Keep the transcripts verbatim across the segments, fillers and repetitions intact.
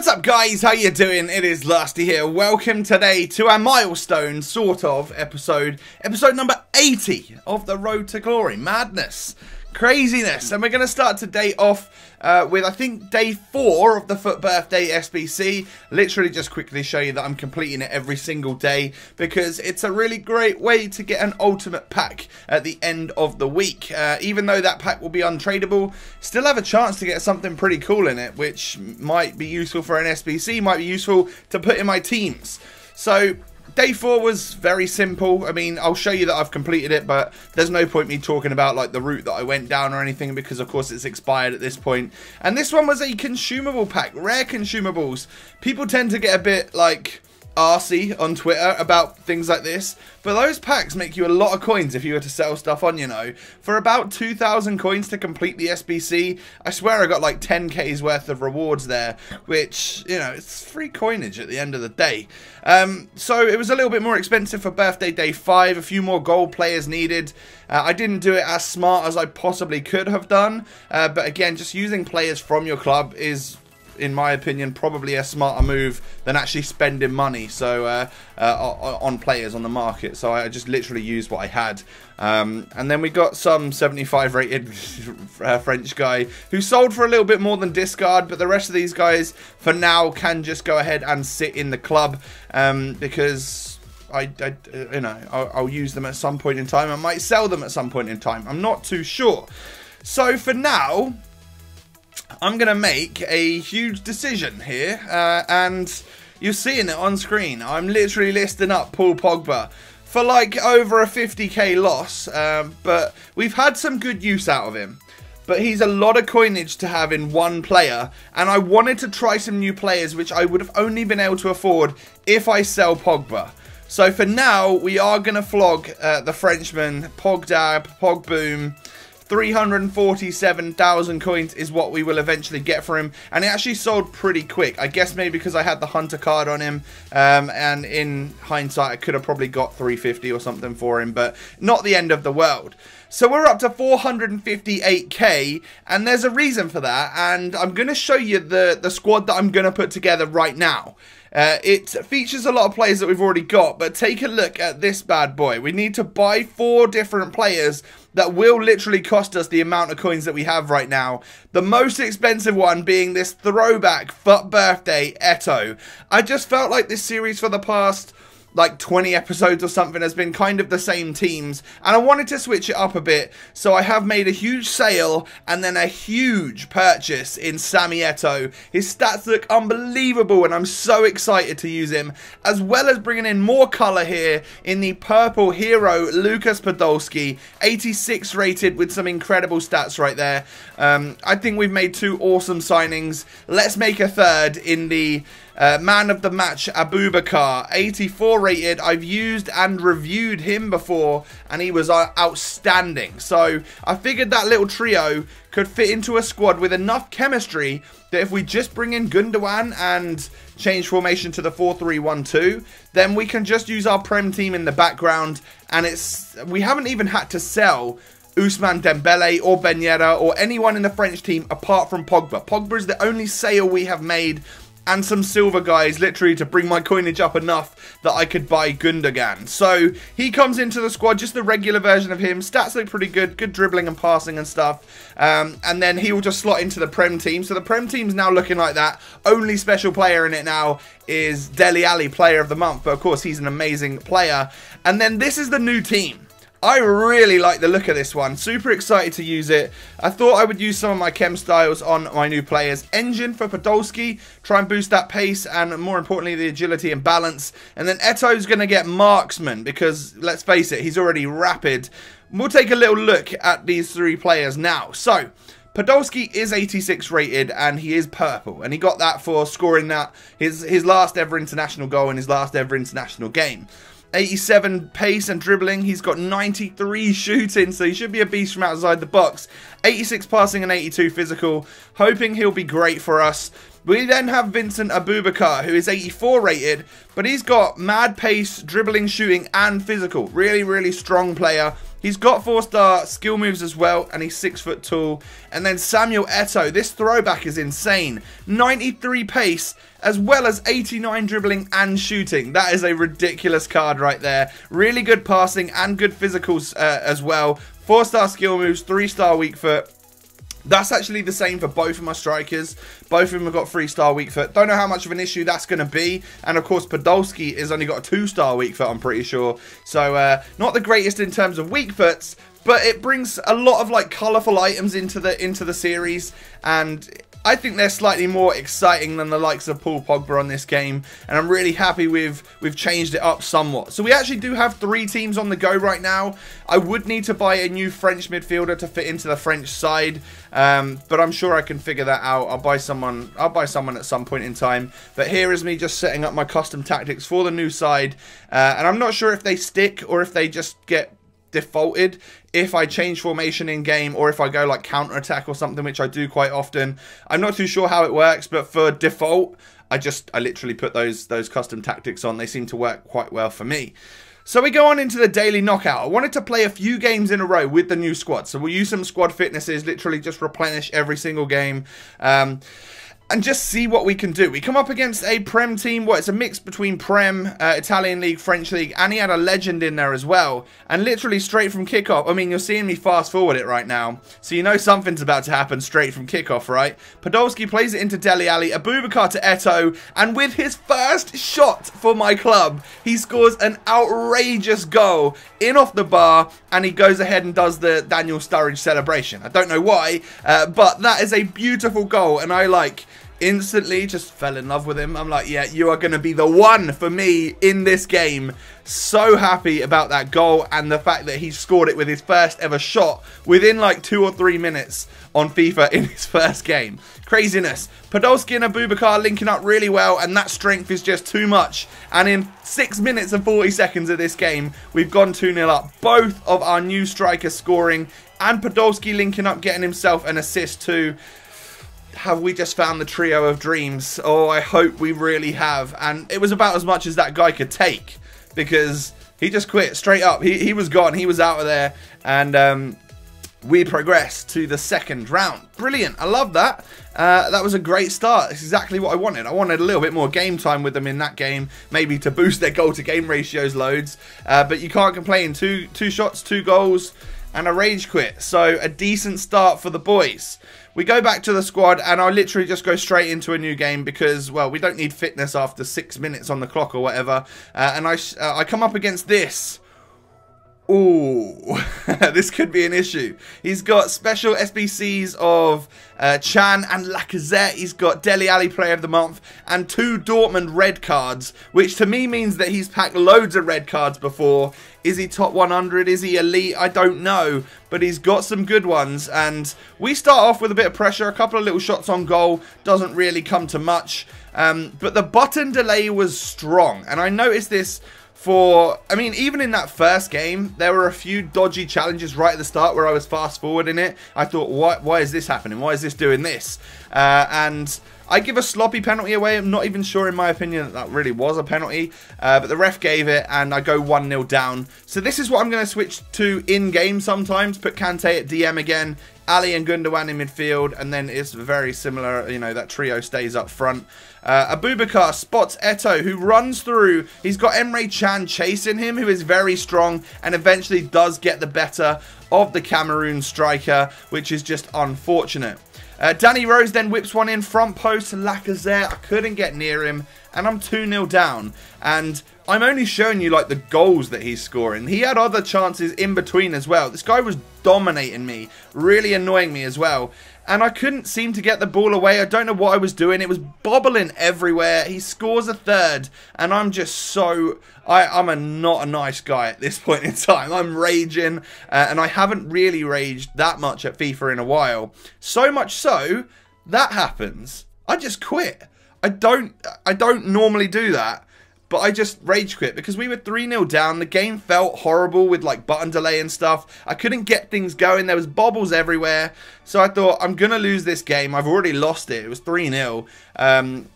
What's up guys, how you doing? It is La five ty here. Welcome today to our milestone sort of episode, episode number eighty of The Road to Glory. Madness, craziness, and we're going to start today off uh, with I think day four of the FUT Birthday S B C. Literally just quickly show you that I'm completing it every single day because it's a really great way to get an ultimate pack at the end of the week. Uh, even though that pack will be untradeable, still have a chance to get something pretty cool in it, which might be useful for an S B C, might be useful to put in my teams. So day four was very simple. I mean, I'll show you that I've completed it, but there's no point me talking about like the route that I went down or anything because of course it's expired at this point. And this one was a consumable pack, rare consumables. People tend to get a bit like arsey on Twitter about things like this, but those packs make you a lot of coins if you were to sell stuff on, you know. For about two thousand coins to complete the S B C, I swear I got like ten K's worth of rewards there, which, you know, it's free coinage at the end of the day. Um, so it was a little bit more expensive for birthday day five, a few more gold players needed. Uh, I didn't do it as smart as I possibly could have done, uh, but again, just using players from your club is, in my opinion, probably a smarter move than actually spending money so uh, uh, on players on the market. So I just literally used what I had. Um, and then we got some seventy-five rated uh, French guy who sold for a little bit more than discard, but the rest of these guys for now can just go ahead and sit in the club um, because I, I, you know, I'll, I'll use them at some point in time. I might sell them at some point in time. I'm not too sure. So for now, I'm going to make a huge decision here, uh, and you're seeing it on screen. I'm literally listing up Paul Pogba for like over a fifty K loss, um, but we've had some good use out of him. But he's a lot of coinage to have in one player, and I wanted to try some new players, which I would have only been able to afford if I sell Pogba. So for now, we are going to flog uh, the Frenchman, Pogdab, Pogboom. three hundred forty-seven thousand coins is what we will eventually get for him, and it actually sold pretty quick. I guess maybe because I had the Hunter card on him, um, and in hindsight I could have probably got three fifty or something for him, but not the end of the world. So we're up to four hundred fifty-eight K, and there's a reason for that, and I'm going to show you the, the squad that I'm going to put together right now. Uh, it features a lot of players that we've already got, but take a look at this bad boy. We need to buy four different players that will literally cost us the amount of coins that we have right now. The most expensive one being this throwback FUT Birthday Eto'o. I just felt like this series for the past like twenty episodes or something has been kind of the same teams, and I wanted to switch it up a bit, so I have made a huge sale and then a huge purchase in Sammy Eto'o. His stats look unbelievable and I'm so excited to use him, as well as bringing in more colour here in the purple hero Lucas Podolski, eighty-six rated with some incredible stats right there. Um, I think we've made two awesome signings. Let's make a third in the Uh, man of the match, Abubakar, eighty-four rated. I've used and reviewed him before, and he was uh, outstanding. So I figured that little trio could fit into a squad with enough chemistry that if we just bring in Gundogan and change formation to the four three one two, then we can just use our Prem team in the background, and it's we haven't even had to sell Ousmane Dembele or Benyera or anyone in the French team apart from Pogba. Pogba is the only sale we have made, and some silver guys literally to bring my coinage up enough that I could buy Gundogan. So he comes into the squad, just the regular version of him. Stats look pretty good, good dribbling and passing and stuff. Um, and then he will just slot into the Prem team. So the Prem team's now looking like that. Only special player in it now is Dele Alli, player of the month. But of course, he's an amazing player. And then this is the new team. I really like the look of this one. Super excited to use it. I thought I would use some of my chem styles on my new players. Engine for Podolski. Try and boost that pace and, more importantly, the agility and balance. And then Eto'o's going to get Marksman because, let's face it, he's already rapid. We'll take a little look at these three players now. So Podolski is eighty-six rated and he is purple, and he got that for scoring that his, his last ever international goal in his last ever international game. eighty-seven pace and dribbling, he's got ninety-three shooting, so he should be a beast from outside the box. eighty-six passing and eighty-two physical, hoping he'll be great for us. We then have Vincent Abubakar, who is eighty-four rated, but he's got mad pace, dribbling, shooting and physical. Really, really strong player. He's got four-star skill moves as well, and he's six foot tall. And then Samuel Eto'o. This throwback is insane. ninety-three pace, as well as eighty-nine dribbling and shooting. That is a ridiculous card right there. Really good passing and good physicals uh, as well. Four-star skill moves, three-star weak foot. That's actually the same for both of my strikers. Both of them have got three-star weak foot. Don't know how much of an issue that's going to be. And, of course, Podolski has only got a two-star weak foot, I'm pretty sure. So, uh, not the greatest in terms of weak foots, but it brings a lot of, like, colourful items into the, into the series. And I think they're slightly more exciting than the likes of Paul Pogba on this game, and I'm really happy we've we've changed it up somewhat. So we actually do have three teams on the go right now. I would need to buy a new French midfielder to fit into the French side, um, but I'm sure I can figure that out. I'll buy someone. I'll buy someone at some point in time. But here is me just setting up my custom tactics for the new side, uh, and I'm not sure if they stick or if they just get defaulted if I change formation in game, or if I go like counter attack or something, which I do quite often. I'm not too sure how it works, but for default, I just I literally put those those custom tactics on. They seem to work quite well for me. So we go on into the daily knockout. I wanted to play a few games in a row with the new squad, so we'll use some squad fitnesses, literally just replenish every single game, um and just see what we can do. We come up against a Prem team. Well, it's a mix between Prem, uh, Italian League, French League, and he had a legend in there as well. And literally straight from kickoff, I mean, you're seeing me fast forward it right now, so you know something's about to happen straight from kickoff, right? Podolski plays it into Dele Alli, Abubakar to Eto'o, and with his first shot for my club, he scores an outrageous goal in off the bar, and he goes ahead and does the Daniel Sturridge celebration. I don't know why, uh, but that is a beautiful goal, and I like... instantly just fell in love with him. I'm like, yeah, you are going to be the one for me in this game. So happy about that goal and the fact that he scored it with his first ever shot within like two or three minutes on FIFA in his first game. Craziness. Podolski and Abubakar linking up really well, and that strength is just too much. And in six minutes and forty seconds of this game, we've gone two nil up. Both of our new strikers scoring, and Podolski linking up, getting himself an assist too. Have we just found the trio of dreams? Oh, I hope we really have. And it was about as much as that guy could take, because he just quit straight up. He, he was gone. He was out of there. And um, we progressed to the second round. Brilliant. I love that. Uh, that was a great start. It's exactly what I wanted. I wanted a little bit more game time with them in that game, maybe to boost their goal-to-game ratios loads. Uh, but you can't complain. Two, two shots, two goals, and a rage quit. So a decent start for the boys. We go back to the squad, and I'll literally just go straight into a new game because, well, we don't need fitness after six minutes on the clock or whatever. Uh, and I, uh, I come up against this. Ooh, this could be an issue. He's got special S B Cs of uh, Can and Lacazette. He's got Dele Alli Player of the Month and two Dortmund red cards, which to me means that he's packed loads of red cards before. Is he top one hundred? Is he elite? I don't know, but he's got some good ones. And we start off with a bit of pressure. A couple of little shots on goal doesn't really come to much. Um, but the button delay was strong, and I noticed this. For, I mean, even in that first game, there were a few dodgy challenges right at the start where I was fast forwarding it. I thought, why, why is this happening? Why is this doing this? Uh, and I give a sloppy penalty away. I'm not even sure, in my opinion, that that really was a penalty. Uh, but the ref gave it, and I go one nil down. So this is what I'm going to switch to in-game sometimes. Put Kante at D M again. Ali and Gundogan in midfield, and then it's very similar, you know, that trio stays up front. Uh, Abubakar spots Eto'o, who runs through. He's got Emre Can chasing him, who is very strong, and eventually does get the better of the Cameroon striker, which is just unfortunate. Uh, Danny Rose then whips one in front post to Lacazette. I couldn't get near him, and I'm two nil down. And I'm only showing you, like, the goals that he's scoring. He had other chances in between as well. This guy was dominating me, really annoying me as well. And I couldn't seem to get the ball away. I don't know what I was doing. It was bobbling everywhere. He scores a third, and I'm just so... I, I'm a not a nice guy at this point in time. I'm raging, uh, and I haven't really raged that much at FIFA in a while. So much so, that happens. I just quit. I don't, I don't normally do that, but I just rage quit because we were three nil down. The game felt horrible with, like, button delay and stuff. I couldn't get things going. There was bobbles everywhere. So I thought, I'm going to lose this game. I've already lost it. It was three nil. Um,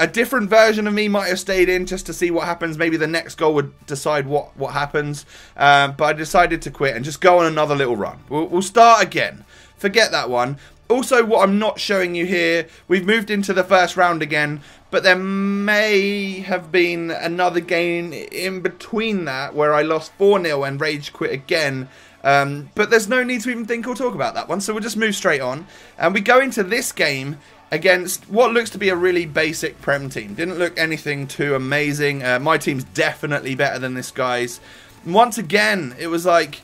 a different version of me might have stayed in just to see what happens. Maybe the next goal would decide what, what happens. Um, but I decided to quit and just go on another little run. We'll, we'll start again. Forget that one. Also, what I'm not showing you here, we've moved into the first round again, but there may have been another game in between that where I lost four nil and rage quit again. Um, but there's no need to even think or talk about that one, so we'll just move straight on. And we go into this game against what looks to be a really basic Prem team. Didn't look anything too amazing. Uh, my team's definitely better than this guy's. And once again, it was like,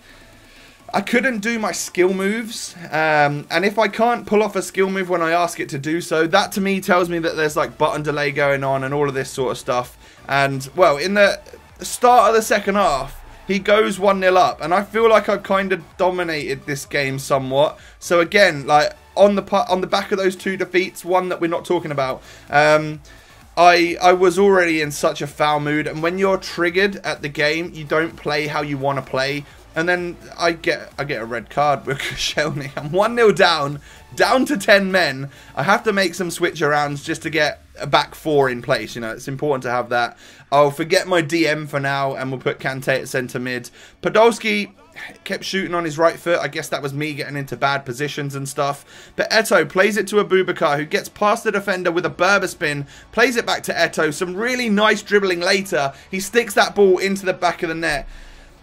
I couldn't do my skill moves, um, and if I can't pull off a skill move when I ask it to do so, that to me tells me that there's like button delay going on and all of this sort of stuff. And, well, in the start of the second half, he goes one nil up, and I feel like I've kind of dominated this game somewhat. So again, like, on the, on the back of those two defeats, one that we're not talking about, um... I, I was already in such a foul mood, and when you're triggered at the game, you don't play how you want to play. And then I get I get a red card with Koscielny. I'm one nil down, down to ten men. I have to make some switch arounds just to get a back four in place. You know, it's important to have that. I'll forget my D M for now, and we'll put Kante at centre mid. Podolski kept shooting on his right foot. I guess that was me getting into bad positions and stuff. But Eto'o plays it to Abubakar, who gets past the defender with a Berber spin, plays it back to Eto'o. Some really nice dribbling later. He sticks that ball into the back of the net.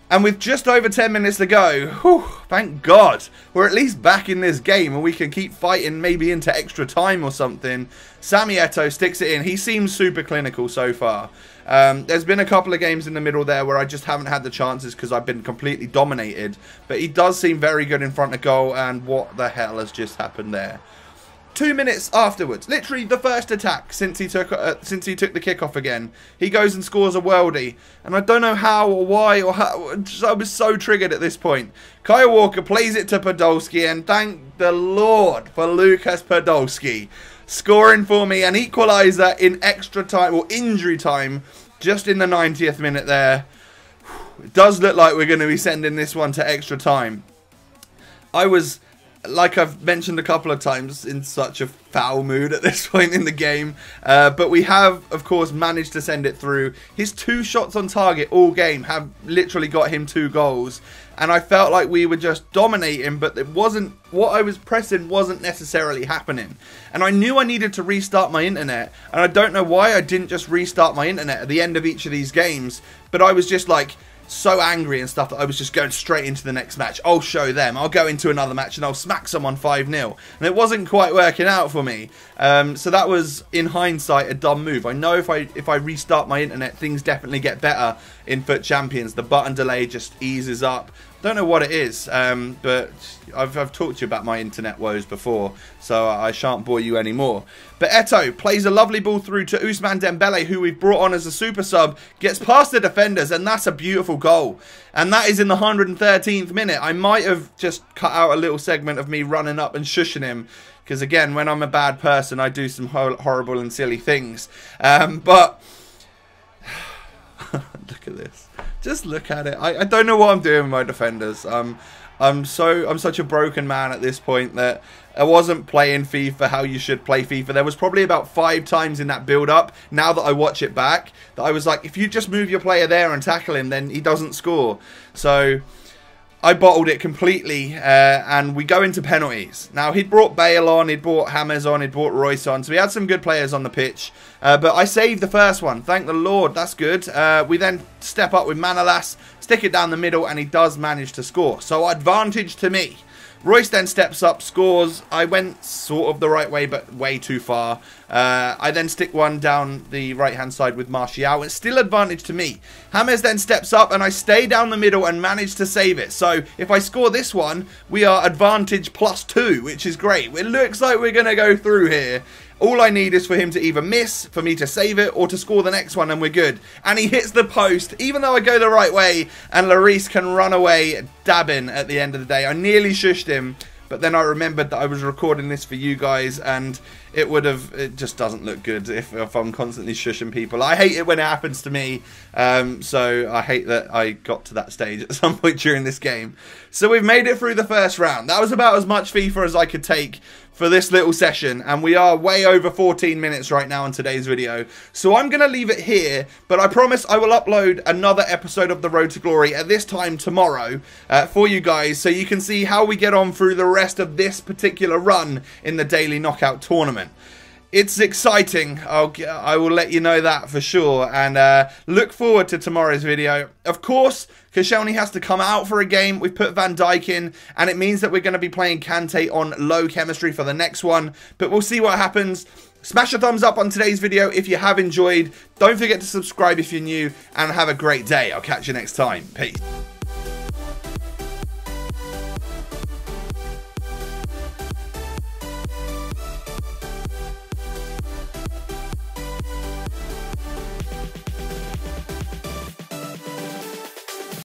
And with just over ten minutes to go, whew, thank God, we're at least back in this game and we can keep fighting maybe into extra time or something. Sammy Eto'o sticks it in. He seems super clinical so far. Um, there's been a couple of games in the middle there where I just haven't had the chances because I've been completely dominated. But he does seem very good in front of goal, and what the hell has just happened there? Two minutes afterwards, literally the first attack since he took uh, since he took the kickoff again, he goes and scores a worldie, and I don't know how or why or how, just, I was so triggered at this point. Kyle Walker plays it to Podolski, and thank the Lord for Lucas Podolski scoring for me an equaliser in extra time or injury time, just in the ninetieth minute there. It does look like we're going to be sending this one to extra time. I was, like I've mentioned a couple of times, in such a foul mood at this point in the game. Uh, but we have, of course, managed to send it through. His two shots on target all game have literally got him two goals. And I felt like we were just dominating, but it wasn't, what I was pressing wasn't necessarily happening. And I knew I needed to restart my internet. And I don't know why I didn't just restart my internet at the end of each of these games. But I was just like, so angry and stuff that I was just going straight into the next match. I'll show them. I'll go into another match and I'll smack someone five nil. And it wasn't quite working out for me. Um, so that was, in hindsight, a dumb move. I know if I if I restart my internet, things definitely get better in FUT Champions. The button delay just eases up. Don't know what it is, um, but I've, I've talked to you about my internet woes before, so I shan't bore you anymore. But Eto'o plays a lovely ball through to Ousmane Dembele, who we've brought on as a super sub, gets past the defenders, and that's a beautiful goal. And that is in the one hundred thirteenth minute. I might have just cut out a little segment of me running up and shushing him, because again, when I'm a bad person, I do some ho- horrible and silly things. Um, but look at this. Just look at it. I, I don't know what I'm doing with my defenders. Um, I'm so I'm such a broken man at this point that I wasn't playing FIFA how you should play FIFA. There was probably about five times in that build-up, now that I watch it back, that I was like, if you just move your player there and tackle him, then he doesn't score. So I bottled it completely, uh, and we go into penalties. Now, he'd brought Bale on, he'd brought Hamez on, he'd brought Royce on, so he had some good players on the pitch. Uh, but I saved the first one, thank the Lord, that's good. Uh, we then step up with Manolas, stick it down the middle, and he does manage to score. So advantage to me. Royce then steps up, scores. I went sort of the right way, but way too far. Uh, I then stick one down the right-hand side with Martial. It's still advantage to me. Hamez then steps up, and I stay down the middle and manage to save it. So if I score this one, we are advantage plus two, which is great. It looks like we're going to go through here. All I need is for him to either miss, for me to save it, or to score the next one, and we're good. And he hits the post, even though I go the right way, and Lloris can run away dabbing at the end of the day. I nearly shushed him, but then I remembered that I was recording this for you guys, and it would have, it just doesn't look good if, if I'm constantly shushing people. I hate it when it happens to me, um, so I hate that I got to that stage at some point during this game. So we've made it through the first round. That was about as much FIFA as I could take for this little session, and we are way over fourteen minutes right now in today's video. So I'm going to leave it here, but I promise I will upload another episode of The Road to Glory at this time tomorrow uh, for you guys, so you can see how we get on through the rest of this particular run in the Daily Knockout Tournament. It's exciting, I'll, I will let you know that for sure, and uh, look forward to tomorrow's video. Of course, Koscielny has to come out for a game. We've put Van Dyke in, and it means that we're going to be playing Kante on low chemistry for the next one, but we'll see what happens. Smash a thumbs up on today's video if you have enjoyed. Don't forget to subscribe if you're new, and have a great day. I'll catch you next time. Peace.